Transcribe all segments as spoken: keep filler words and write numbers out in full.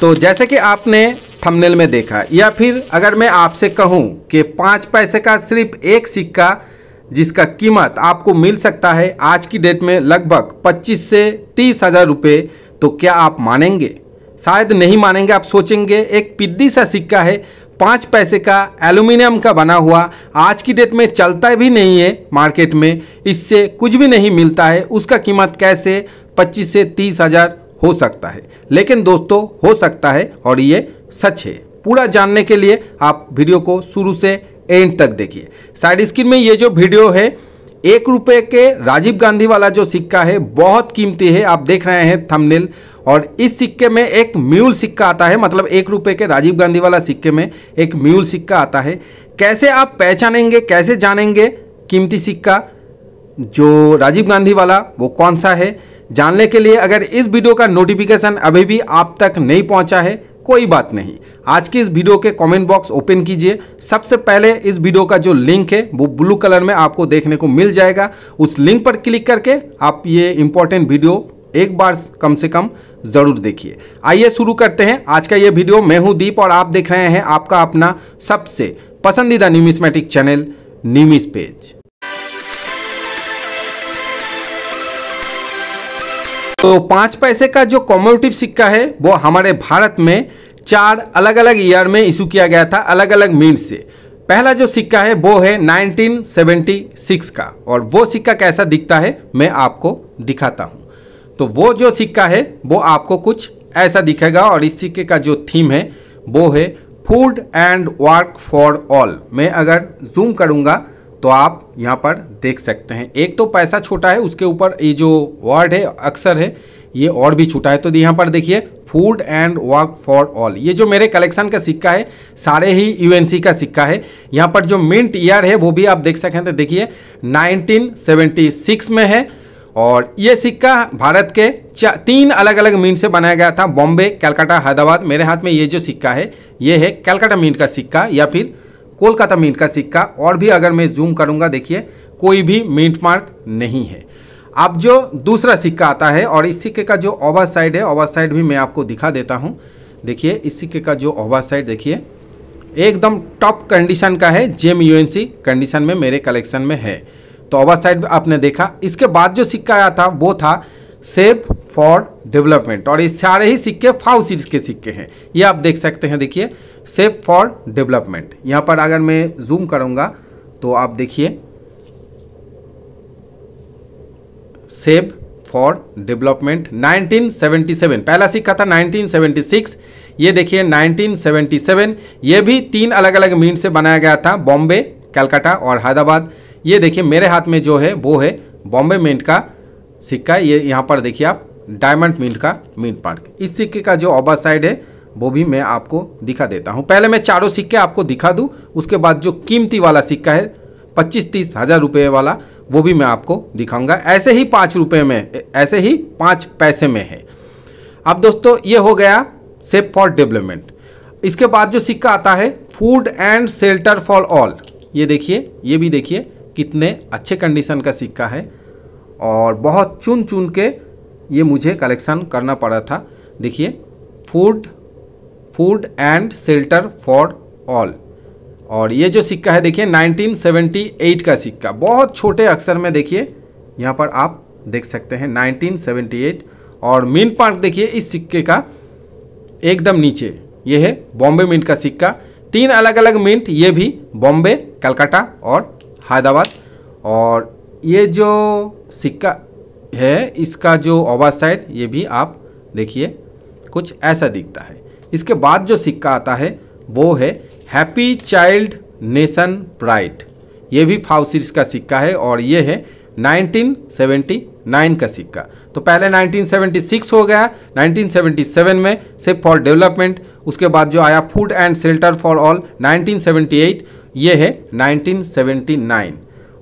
तो जैसे कि आपने थंबनेल में देखा, या फिर अगर मैं आपसे कहूं कि पाँच पैसे का सिर्फ एक सिक्का जिसका कीमत आपको मिल सकता है आज की डेट में लगभग पच्चीस से तीस हज़ार रुपये, तो क्या आप मानेंगे? शायद नहीं मानेंगे। आप सोचेंगे एक पिद्दी सा सिक्का है, पाँच पैसे का, एल्यूमिनियम का बना हुआ, आज की डेट में चलता भी नहीं है मार्केट में, इससे कुछ भी नहीं मिलता है, उसका कीमत कैसे पच्चीस से तीस हज़ार हो सकता है? लेकिन दोस्तों हो सकता है और ये सच है। पूरा जानने के लिए आप वीडियो को शुरू से एंड तक देखिए। साइड स्क्रीन में ये जो वीडियो है, एक रुपये के राजीव गांधी वाला जो सिक्का है बहुत कीमती है, आप देख रहे हैं थंबनेल। और इस सिक्के में एक म्यूल सिक्का आता है, मतलब एक रुपये के राजीव गांधी वाला सिक्के में एक म्यूल सिक्का आता है। कैसे आप पहचानेंगे, कैसे जानेंगे कीमती सिक्का जो राजीव गांधी वाला वो कौन सा है, जानने के लिए अगर इस वीडियो का नोटिफिकेशन अभी भी आप तक नहीं पहुंचा है, कोई बात नहीं, आज की इस वीडियो के कमेंट बॉक्स ओपन कीजिए। सबसे पहले इस वीडियो का जो लिंक है वो ब्लू कलर में आपको देखने को मिल जाएगा, उस लिंक पर क्लिक करके आप ये इंपॉर्टेंट वीडियो एक बार कम से कम जरूर देखिए। आइए शुरू करते हैं आज का ये वीडियो। मैं हूं दीप और आप देख रहे हैं आपका अपना सबसे पसंदीदा न्यूमिस्मेटिक चैनल न्यूमिस्पेज। तो पाँच पैसे का जो कमोडिटी सिक्का है वो हमारे भारत में चार अलग अलग ईयर में इशू किया गया था, अलग अलग मींट से। पहला जो सिक्का है वो है नाइनटीन सेवेंटी सिक्स का, और वो सिक्का कैसा दिखता है मैं आपको दिखाता हूँ। तो वो जो सिक्का है वो आपको कुछ ऐसा दिखेगा, और इस सिक्के का जो थीम है वो है food and work for all. मैं अगर जूम करूँगा तो आप यहाँ पर देख सकते हैं, एक तो पैसा छोटा है, उसके ऊपर ये जो वर्ड है, अक्षर है, ये और भी छोटा है। तो यहाँ पर देखिए food and work for all. ये जो मेरे कलेक्शन का सिक्का है सारे ही यूएनसी का सिक्का है। यहाँ पर जो मिंट ईयर है वो भी आप देख सकते हैं, देखिए नाइनटीन सेवेंटी सिक्स में है। और ये सिक्का भारत के तीन अलग अलग मिंट से बनाया गया था, बॉम्बे, कलकत्ता, हैदराबाद। मेरे हाथ में ये जो सिक्का है ये है कलकत्ता मिंट का सिक्का या फिर कोलकाता मिंट का सिक्का। और भी अगर मैं जूम करूंगा, देखिए कोई भी मिंट मार्क नहीं है। अब जो दूसरा सिक्का आता है, और इस सिक्के का जो ओवर साइड है, ओवर साइड भी मैं आपको दिखा देता हूं। देखिए इस सिक्के का जो ओवर साइड देखिए एकदम टॉप कंडीशन का है, जेम यूएनसी कंडीशन में मेरे कलेक्शन में है। तो ओवर साइड आपने देखा। इसके बाद जो सिक्का आया था वो था सेव फॉर डेवलपमेंट, और ये सारे ही सिक्के फाउ सीरीज के सिक्के हैं, ये आप देख सकते हैं। देखिए सेव फॉर डेवलपमेंट, यहाँ पर अगर मैं जूम करूँगा तो आप देखिए save for development nineteen seventy seven. पहला सिक्का था नाइनटीन सेवेंटी सिक्स, ये देखिए नाइनटीन सेवेंटी सेवन। ये भी तीन अलग अलग मींट से बनाया गया था, बॉम्बे, कलकत्ता और हैदराबाद। ये देखिए मेरे हाथ में जो है वो है बॉम्बे मिंट का सिक्का। ये यहाँ पर देखिए आप डायमंड मिंट का मिंट पार्क। इस सिक्के का जो ओवर साइड है वो भी मैं आपको दिखा देता हूँ। पहले मैं चारों सिक्के आपको दिखा दूँ, उसके बाद जो कीमती वाला सिक्का है पच्चीस तीस हज़ार रुपये वाला वो भी मैं आपको दिखाऊंगा। ऐसे ही पाँच रुपये में, ऐसे ही पाँच पैसे में है। अब दोस्तों ये हो गया सेव फॉर डेवलपमेंट। इसके बाद जो सिक्का आता है food and shelter for all. ये देखिए, ये भी देखिए कितने अच्छे कंडीशन का सिक्का है, और बहुत चुन चुन के ये मुझे कलेक्शन करना पड़ा था। देखिए food food and shelter for all. और ये जो सिक्का है देखिए नाइनटीन सेवेंटी एट का सिक्का, बहुत छोटे अक्षर में देखिए यहाँ पर आप देख सकते हैं नाइनटीन सेवेंटी एट। और मिंट मार्क देखिए इस सिक्के का एकदम नीचे, ये है बॉम्बे मिंट का सिक्का। तीन अलग अलग मिंट, ये भी बॉम्बे, कलकत्ता और हैदराबाद। और ये जो सिक्का है इसका जो ओवर साइड ये भी आप देखिए कुछ ऐसा दिखता है। इसके बाद जो सिक्का आता है वो है हैप्पी चाइल्ड नेशन प्राइड। ये भी फाउ सीरीज का सिक्का है, और ये है नाइनटीन सेवेंटी नाइन का सिक्का। तो पहले नाइनटीन सेवेंटी सिक्स हो गया, नाइनटीन सेवेंटी सेवन में सेव फॉर डेवलपमेंट, उसके बाद जो आया food and shelter for all nineteen seventy eight, ये है नाइनटीन सेवेंटी नाइन।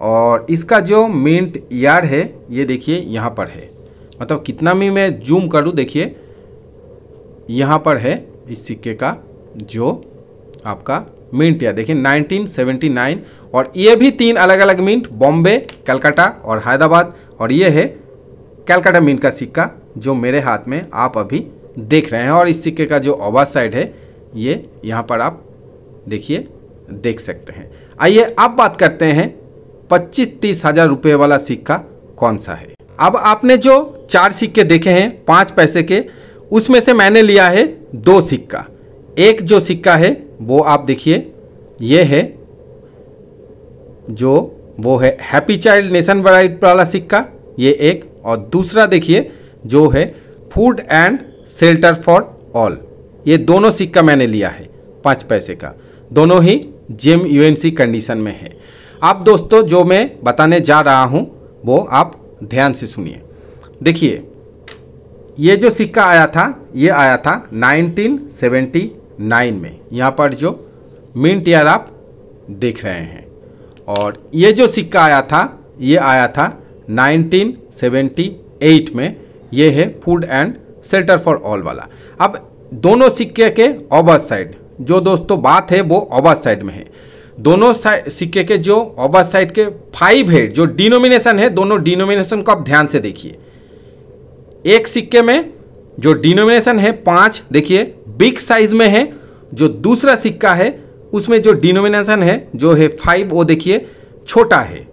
और इसका जो मिंट ईयर है ये देखिए यहाँ पर है, मतलब कितना भी मैं जूम करूँ देखिए यहाँ पर है इस सिक्के का जो आपका मिंट या देखिए नाइनटीन सेवेंटी नाइन। और ये भी तीन अलग अलग मिंट, बॉम्बे, कलकत्ता और हैदराबाद। और ये है कलकत्ता मिंट का सिक्का जो मेरे हाथ में आप अभी देख रहे हैं। और इस सिक्के का जो अवा साइड है ये यहाँ पर आप देखिए देख सकते हैं। आइए अब बात करते हैं पच्चीस तीस हजार रुपये वाला सिक्का कौन सा है। अब आपने जो चार सिक्के देखे हैं पाँच पैसे के, उसमें से मैंने लिया है दो सिक्का। एक जो सिक्का है वो आप देखिए ये है, जो वो है हैप्पी चाइल्ड नेशन वैरायटी वाला सिक्का, ये एक। और दूसरा देखिए जो है food and shelter for all. ये दोनों सिक्का मैंने लिया है पाँच पैसे का, दोनों ही जेम यूएनसी कंडीशन में है। आप दोस्तों जो मैं बताने जा रहा हूँ वो आप ध्यान से सुनिए। देखिए ये जो सिक्का आया था ये आया था नाइनटीन सेवेंटी नाइन में, यहाँ पर जो मिंट ईयर आप देख रहे हैं। और ये जो सिक्का आया था ये आया था नाइनटीन सेवेंटी एट में, ये है food and shelter for all वाला। अब दोनों सिक्के के ओवर साइड, जो दोस्तों बात है वो ओवर साइड में है। दोनों सिक्के के जो ओवर साइड के फाइव है, जो डिनोमिनेशन है, दोनों डिनोमिनेशन को आप ध्यान से देखिए। एक सिक्के में जो डिनोमिनेशन है पाँच, देखिए बिग साइज में है। जो दूसरा सिक्का है उसमें जो डिनोमिनेशन है जो है फाइव, वो देखिए छोटा है।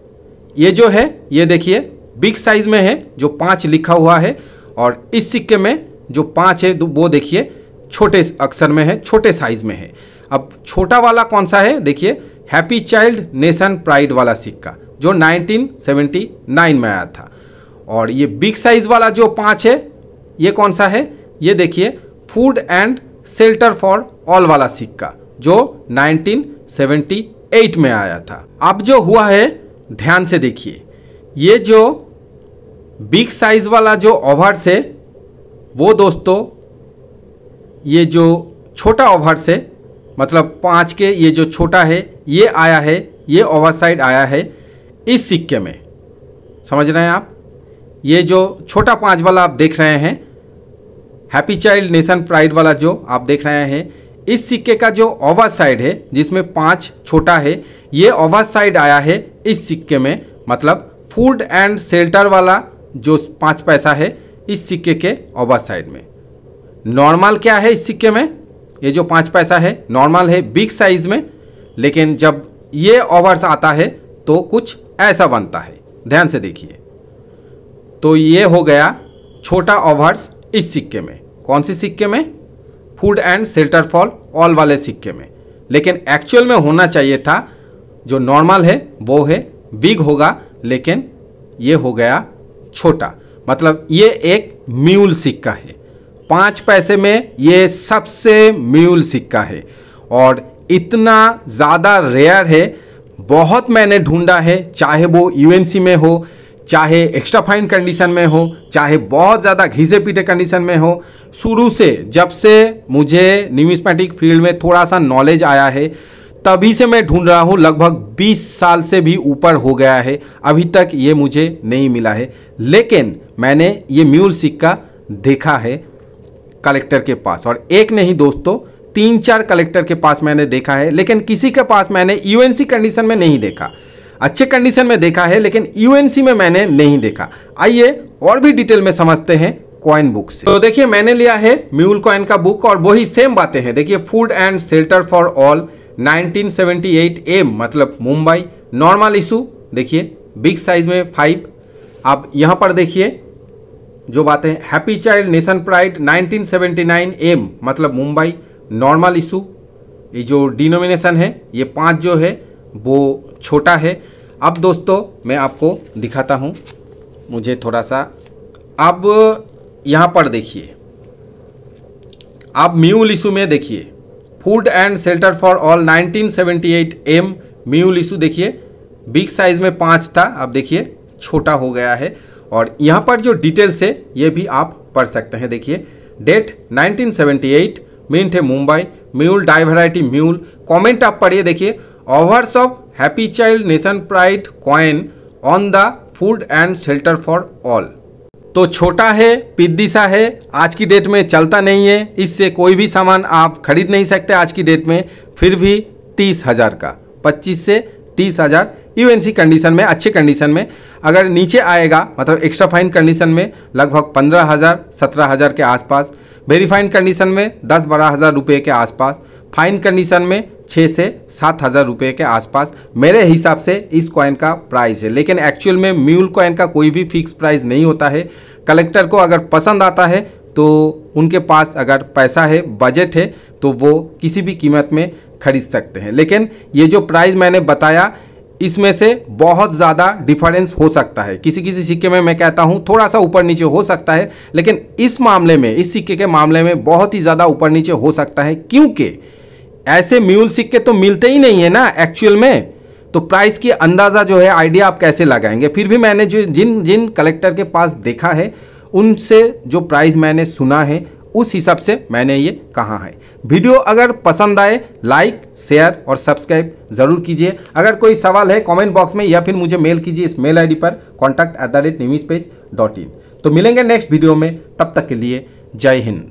ये जो है ये देखिए बिग साइज में है, जो पाँच लिखा हुआ है। और इस सिक्के में जो पाँच है वो देखिए छोटे अक्षर में है, छोटे साइज में है। अब छोटा वाला कौन सा है, देखिए हैप्पी चाइल्ड नेशन प्राइड वाला सिक्का, जो नाइनटीन सेवेंटी नाइन में आया था। और ये बिग साइज वाला जो पाँच है ये कौन सा है, ये देखिए food and shelter for all वाला सिक्का, जो नाइनटीन सेवेंटी एट में आया था। अब जो हुआ है ध्यान से देखिए, ये जो बिग साइज वाला जो ओवर्स है वो दोस्तों ये जो छोटा ओवर्स है, मतलब पाँच के ये जो छोटा है ये आया है, ये ओवरसाइड आया है इस सिक्के में। समझ रहे हैं आप, ये जो छोटा पाँच वाला आप देख रहे हैं, हैप्पी चाइल्ड नेशन प्राइड वाला जो आप देख रहे हैं, इस सिक्के का जो ओवरसाइड है जिसमें पाँच छोटा है, ये ओवरसाइड आया है इस सिक्के में। मतलब फूड एंड शेल्टर वाला जो पाँच पैसा है इस सिक्के के ओवरसाइड में। नॉर्मल क्या है इस सिक्के में, ये जो पाँच पैसा है नॉर्मल है बिग साइज में, लेकिन जब ये ओवर्स आता है तो कुछ ऐसा बनता है, ध्यान से देखिए। तो ये हो गया छोटा ओवर्स इस सिक्के में। कौन से सिक्के में, food and shelter for all वाले सिक्के में। लेकिन एक्चुअल में होना चाहिए था जो नॉर्मल है वो है बिग होगा, लेकिन ये हो गया छोटा। मतलब ये एक म्यूल सिक्का है, पाँच पैसे में ये सबसे म्यूल सिक्का है। और इतना ज़्यादा रेयर है, बहुत मैंने ढूंढा है, चाहे वो यूएनसी में हो, चाहे एक्स्ट्रा फाइन कंडीशन में हो, चाहे बहुत ज़्यादा घिसे पीटे कंडीशन में हो। शुरू से जब से मुझे न्यूमिस्मैटिक फील्ड में थोड़ा सा नॉलेज आया है तभी से मैं ढूंढ रहा हूँ, लगभग बीस साल से भी ऊपर हो गया है, अभी तक ये मुझे नहीं मिला है। लेकिन मैंने ये म्यूल सिक्का देखा है कलेक्टर के पास, और एक नहीं दोस्तों तीन चार कलेक्टर के पास मैंने देखा है, लेकिन किसी के पास मैंने यूएनसी कंडीशन में नहीं देखा। अच्छे कंडीशन में देखा है लेकिन यूएनसी में मैंने नहीं देखा। आइए और भी डिटेल में समझते हैं कॉइन बुक से। तो देखिए मैंने लिया है म्यूल कॉइन का बुक, और वही सेम बातें हैं। देखिए food and shelter for all nineteen seventy eight M, मतलब मुंबई, नॉर्मल इशू, देखिए बिग साइज में फाइव। आप यहाँ पर देखिए जो बातें, happy child nation pride nineteen seventy nine M, मतलब मुंबई, नॉर्मल इशू। ये जो डिनोमिनेशन है ये पाँच जो है वो छोटा है। अब दोस्तों मैं आपको दिखाता हूँ, मुझे थोड़ा सा अब यहाँ पर देखिए, आप म्यूल इशू में देखिए food and shelter for all nineteen seventy eight M mule issue, देखिए बिग साइज में पाँच था, अब देखिए छोटा हो गया है। और यहाँ पर जो डिटेल्स है ये भी आप पढ़ सकते हैं। देखिए date nineteen seventy eight, mint है Mumbai, mule die variety mule. Comment आप पढ़िए, देखिए obverse of happy child nation pride coin on the food and shelter for all. तो छोटा है, पिद्दीसा है, आज की डेट में चलता नहीं है, इससे कोई भी सामान आप खरीद नहीं सकते आज की डेट में। फिर भी तीस हज़ार का, पच्चीस से तीस हज़ार यूएनसी कंडीशन में, अच्छे कंडीशन में। अगर नीचे आएगा मतलब एक्स्ट्रा फाइन कंडीशन में लगभग पंद्रह हज़ार सत्रह हज़ार के आसपास। वेरीफाइंड कंडीशन में दस बारह हज़ार रुपये के आसपास, फाइन कंडीशन में छः से सात हज़ार रुपये के आसपास मेरे हिसाब से इस कॉइन का प्राइस है। लेकिन एक्चुअल में म्यूल कॉइन का कोई भी फिक्स प्राइस नहीं होता है। कलेक्टर को अगर पसंद आता है तो उनके पास अगर पैसा है, बजट है, तो वो किसी भी कीमत में खरीद सकते हैं। लेकिन ये जो प्राइस मैंने बताया इसमें से बहुत ज़्यादा डिफरेंस हो सकता है। किसी किसी सिक्के में मैं कहता हूँ थोड़ा सा ऊपर नीचे हो सकता है, लेकिन इस मामले में, इस सिक्के के मामले में बहुत ही ज़्यादा ऊपर नीचे हो सकता है, क्योंकि ऐसे म्यूल सिक्के तो मिलते ही नहीं है ना एक्चुअल में। तो प्राइस की अंदाज़ा जो है, आइडिया आप कैसे लगाएंगे। फिर भी मैंने जो जिन जिन कलेक्टर के पास देखा है उनसे जो प्राइस मैंने सुना है उस हिसाब से मैंने ये कहा है। वीडियो अगर पसंद आए लाइक, शेयर और सब्सक्राइब ज़रूर कीजिए। अगर कोई सवाल है कमेंट बॉक्स में या फिर मुझे मेल कीजिए इस मेल आईडी पर contact at the rate numis page dot in. तो मिलेंगे नेक्स्ट वीडियो में, तब तक के लिए जय हिंद।